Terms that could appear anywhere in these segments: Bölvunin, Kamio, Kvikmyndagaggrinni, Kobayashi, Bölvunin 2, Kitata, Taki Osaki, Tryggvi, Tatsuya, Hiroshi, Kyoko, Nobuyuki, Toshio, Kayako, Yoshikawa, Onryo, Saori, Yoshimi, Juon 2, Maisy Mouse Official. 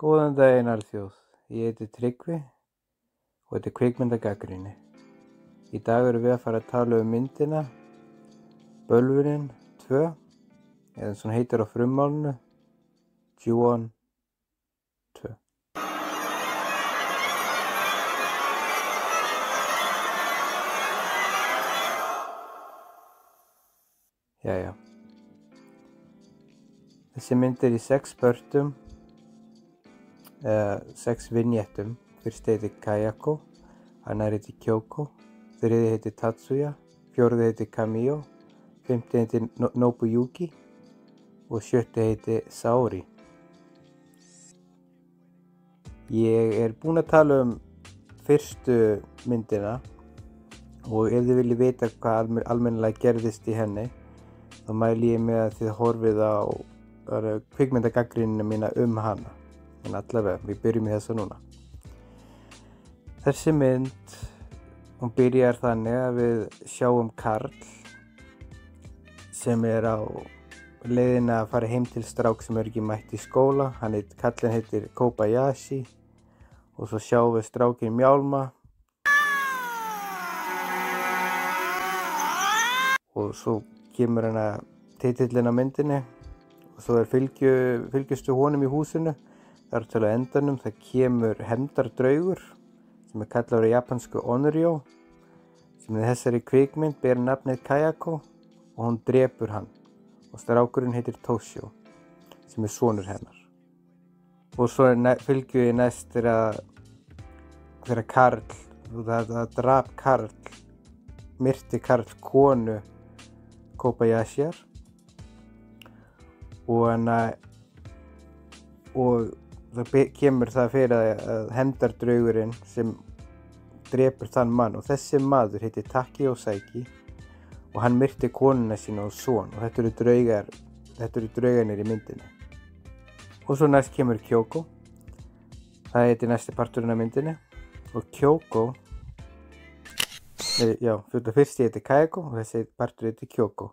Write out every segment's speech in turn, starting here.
Góðan daginn alþjóð, ég heiti Tryggvi og þetta er Kvikmyndagaggrinni. Í dag erum við að fara að tala um myndina Bölvunin 2, eða svona heitir á frummálinu, Juon 2. Jæja. Þessi mynd er í 6 pörtum. 6 vignettum. Fyrst heitir Kayako, annar heitir Kyoko, þriði heitir Tatsuya, fjórði heitir Kamio, fimmti heitir Nobuyuki og sjötti heitir Saori. Ég er búinn að tala fyrstu myndina og ef þið viljið vita hvað almennilega gerðist í henni þá mæli ég með að þið horfið á kvikmyndagaggrinina mína hana. En allavega, við byrjum í þessu núna. Þessi mynd, hún byrjar þannig að við sjáum karl sem á leiðinni að fara heim til strák sem ekki mætt í skóla. Kallinn heitir Kobayashi og svo sjáum við strákinn mjálma. Og svo kemur titillinn á myndinni og svo fylgjustu honum í húsinu. Þar til á endanum það kemur hefndardraugur sem kallaður á japansku Onryo sem þessari kvikmynd ber nafnið Kayako og hún drepur hann og strákurinn heitir Toshio sem sonur hennar. Og svo fylgjum við næst þegar Karl, það drap Karl, myrti Karl konu Kobayashiar og það kemur það fyrir að hefndardraugurinn sem drepur þann mann og þessi maður heitir Taki Osaki og hann myrti konuna sína og son og þetta eru draugarnir í myndinni. Og svo næst kemur Kyoko, það heitir næsti parturinn af myndinni og fyrst heitir Kayako og þessi partur heitir Kyoko.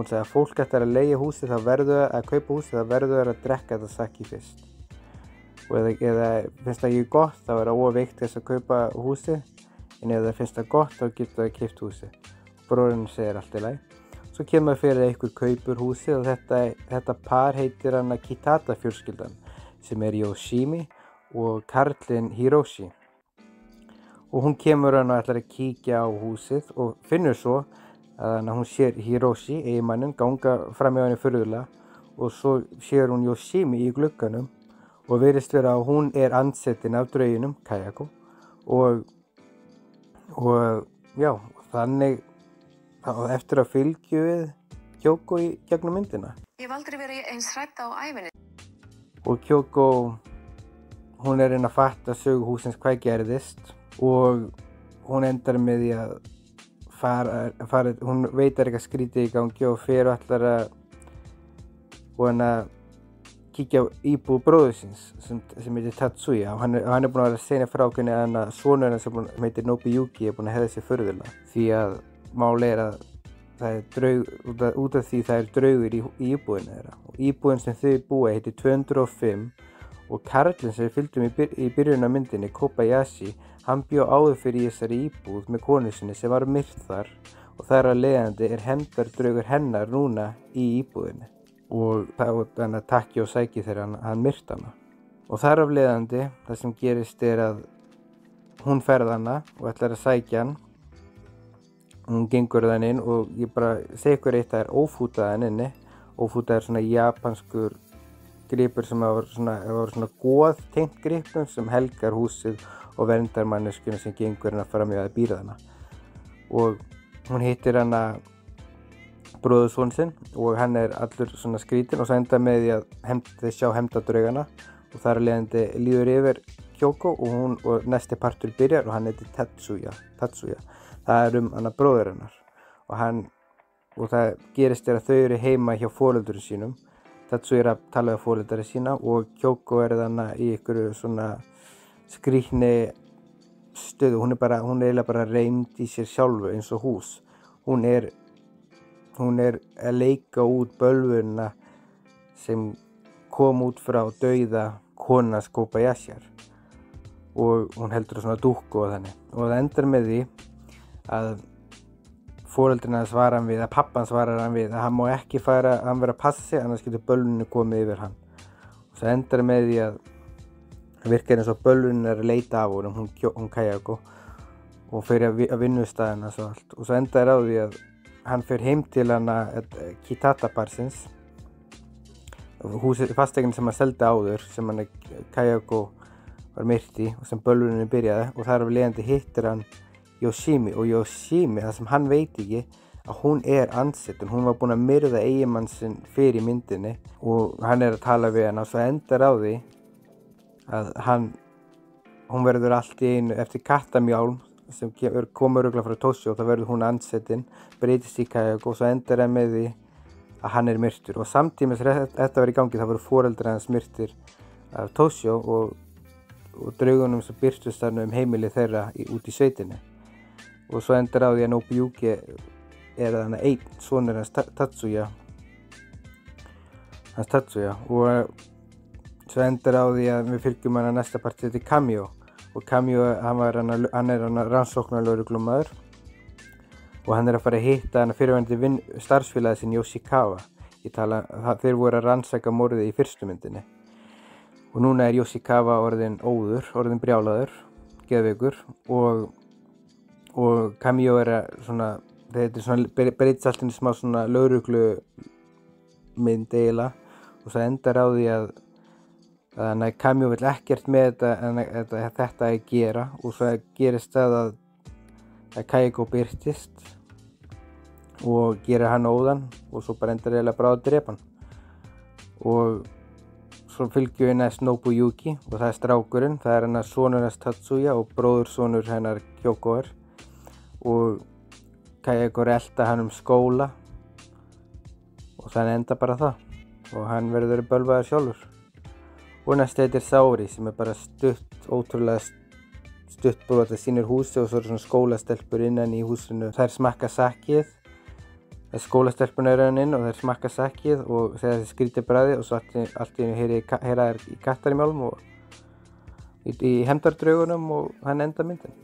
hún sagði að fólk ætlar að leigja húsið þá verður að kaupa húsið þá verður að drekka þetta saki fyrst. Og ef það finnst það ekki gott, þá það óveikt þess að kaupa húsið, en ef það finnst það gott, þá getur það keypt húsið. Bróðurinn segir allt í lagi. Svo kemur fyrir einhver kaupir húsið og þetta par heitir Kitata fjölskyldan, sem Yoshimi og karlinn Hiroshi. Og hún kemur og ætlar að kíkja á húsið og finnur svo að hún sér Hiroshi, eiginmanninn, ganga fram hjá henni furðulega og svo sér hún Yoshimi í glugganum og virðist vera að hún andsetin af drauginum, Kayako, þannig eftir að fylgju við Kyoko í gegnum myndina. Ég hef aldrei verið eins hrædd á ævinni. Og Kyoko, hún að fatta sögu húsins hvað gerðist og hún endar með því að hún veitar eitthvað skrítið í gangi og fer og ætlar að kíkja á íbúð bróður síns sem heitir Tatsuya og hann búinn að vera að segja frá hvernig sonur hennar sem heitir Nobuyuki búinn að hefða sér furðulega því að málið að það út af því það draugur í íbúðinni þeirra og íbúðin sem þau búa heitir 205 og karlinn sem við fylgdum í byrjun á myndinni, Kobayashi, hann bjó áður fyrir þessari íbúð með konu sinni sem var myrt þar og þar af leiðandi hefndardraugur hennar núna í íbúðinni. Og þannig að Taki Osaki þegar hann myrti hana. Og þar af leiðandi, það sem gerist að hún ferð hana og ætlar að sækja hann. Hún gengur þann inn og ég bara segi ykkur eitt að það ófútað hann inni. Ófútað svona japanskur gripur sem var svona góð tengt gripum sem helgar húsið og verndar manneskjuna sem gengur hana fram í að býrða hana. Og hún hittir hana bróðursson sinn og hann allur svona skrítinn og sænda með því að þeir sjá hefndardraugana og þar leiðandi líður yfir Kyoko og hún og næsti partur byrjar og hann heitir Tatsuya. Það hann bróður hennar og það gerist að þau eru heima hjá foreldurum sínum. Tatsuya að tala við foreldra sína og Kyoko þarna í einhverju svona skrýtni stöðu. Hún eiginlega bara reimt í sér sjálfu eins og hús. Hún hún að leika út bölvuna sem kom út frá dauða konas Kobayashiar og hún heldur svona dúkku og þannig. Og það endar með því að foreldrina svarar hann við, að pappan svarar hann við að hann má ekki fara, hann verður að passa sig, annars getur bölvunni komið yfir hann. Og það endar með því að það virkar eins og bölvunin að leita af honum, hún Kayako og fer að vinnustaðina svo allt. Og svo endar á því að hann fer heim til Kitata barsins, fasteignin sem hann seldi áður, sem Kayako var myrt í og sem bölvunin byrjaði, og þar af leiðandi hittir hann Yoshimi. Og Yoshimi, það sem hann veit ekki, að hún andsetun, hún var búin að myrða eiginmann sinn fyrir í myndinni og hann að tala við hann. Og svo endar á því að hún verður allt í einu eftir kattamjálm sem komur örugglega frá Toshio og þá verður hún andsetin, breytist í Kayako og svo endar hann með því að hann myrtur. Og samtímis þetta var í gangi þá voru foreldrar hans myrtir af Toshio og draugunum sem birtust þarna heimilið þeirra út í sveitinni. Og svo endar á því að Nobuyuki þarna einn sonur hans Tatsuya og svo endar á því að við fylgjum hann næsta partí til Kamio. Og Kamio, hann rannsóknarlögreglumaður og hann að fara að hitta hann fyrirverandi starfsfélagi sinn Yoshikawa. Þeir voru að rannsaka morðið í fyrstu myndinni. Og núna Yoshikawa orðinn óður, orðinn brjálaður, geðveikur og Kamio svona, þetta breytist allt inn í smá svona lögreglumynd eiginlega og svo endar á því að þannig að Kamio vill ekkert með þetta að gera og svo gerist það að Kayako birtist og gerir hann óðan og svo bara endar eiginlega bara að drepa hann. Og svo fylgjum við næst Nobuyuki og það strákurinn, það sonur hans Tatsuya og bróðursonur hennar Kyoko og Kayako elta hann skóla og þannig endar bara það og hann verður bölvaður sjálfur. Og næst þetta Saori sem bara stutt, ótrúlega stutt brot, það sýnir húsi og svo svona skólastelpur innan í húsinu. Þær smakka sakið, skólastelpurnar hann inn og þær smakka sakið og þegar þessi skrýtir bragði og svo allt í einu heyra þær í kattarmjálm og í hefndardraugunum og hann endar myndin.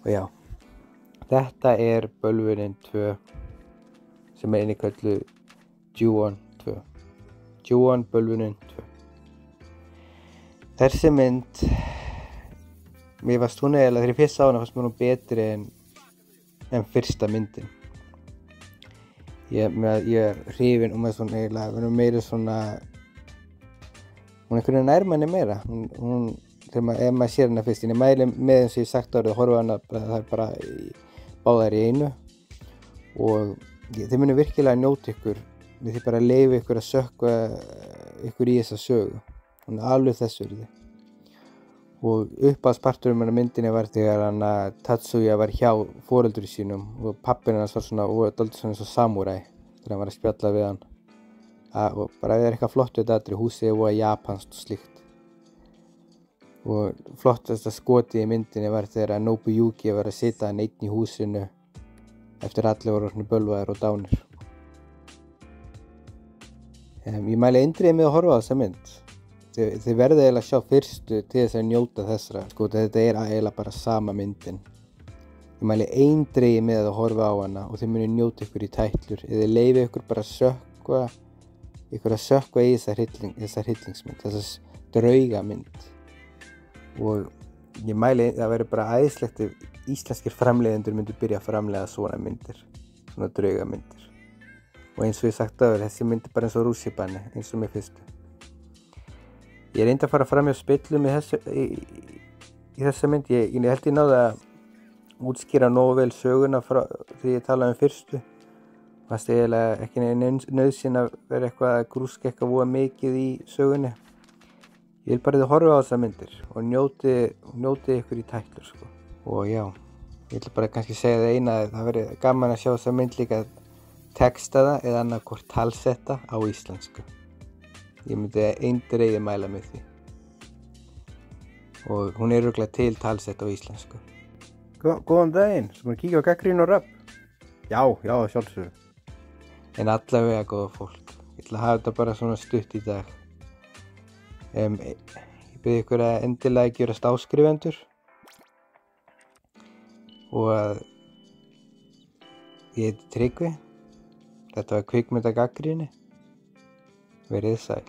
Og já, þetta Bölvunin 2 sem inni kölluð Juon 2. Juon Bölvunin 2. Þessi mynd, mér fannst hún eiginlega þegar ég fyrst sá hana fannst mér hún betri en fyrsta myndin. Ég hrifinn og maður svona eiginlega, hún meira svona, hún einhvern veginn nær manni meira. Hún ef maður sér hana fyrst, ég mæli með eins og ég sagt árið að horfa hana, það bara báðar í einu og þið munu virkilega njóta ykkur. Við þið bara leyfa ykkur að sökkva ykkur í þessa sögu. Hún alveg þessu þið. Og uppáhaldsparturinn af myndinni var þegar Tatsuya var hjá foreldrum sínum og pappinn hans var svona og dálítið svona eins og samúræ þegar hann var að spjalla við hann. Og bara eitthvað flott við þetta atriði, húsið voða japanskt og slíkt. Og flottasta skotið í myndinni var þegar Nobuyuki var að sitja hann einn í húsinu eftir allir voru bölvaðir og dánir. Ég mæli eindregið með að horfa á þessa mynd. Þið verðið eiginlega að sjá fyrstu til þess að njóta þessara. Sko þetta eiginlega bara sama myndin. Ég mæli eindregið með að horfa á hana og þið munið njóta ykkur í tætlur. Þið leyfið ykkur bara að sökkva í þessa hryllingsmynd, þessa draugamynd. Og ég mæli það verður bara æðislegt ef íslenskir framleiðendur myndu byrja að framleiða svona myndir, svona draugamyndir. Og eins og ég sagt áður, þessi mynd bara eins og rússipanni, eins og mér fyrstu. Ég reyndi að fara fram hjá spillum í þessa mynd, ég held ég náði að útskýra nógu vel söguna frá því ég talaði fyrstu. Fast eiginlega ekki nauðsyn að vera eitthvað að grúskekka voða mikið í sögunni. Ég vil bara þið horfa á þessar myndir og njóti ykkur í tætlur sko. Og já, ég vil bara kannski segja það eina að það veri gaman að sjá þessar mynd líka textaða eða annarkvort talsetta á íslensku. Ég myndi eindregið mæla með því. Og hún örugglega til talsett á íslensku. Góðan daginn, sem kíkja á gaggrín og rapp. Já, sjálfsögðu. En allavega góða fólk. Ég ætla að hafa þetta bara svona stutt í dag. Ég bið ykkur að endilega gerast áskrifendur. Og að ég heiti Tryggvi. Þetta var Kvikmyndagaggrinni. Verið sæl.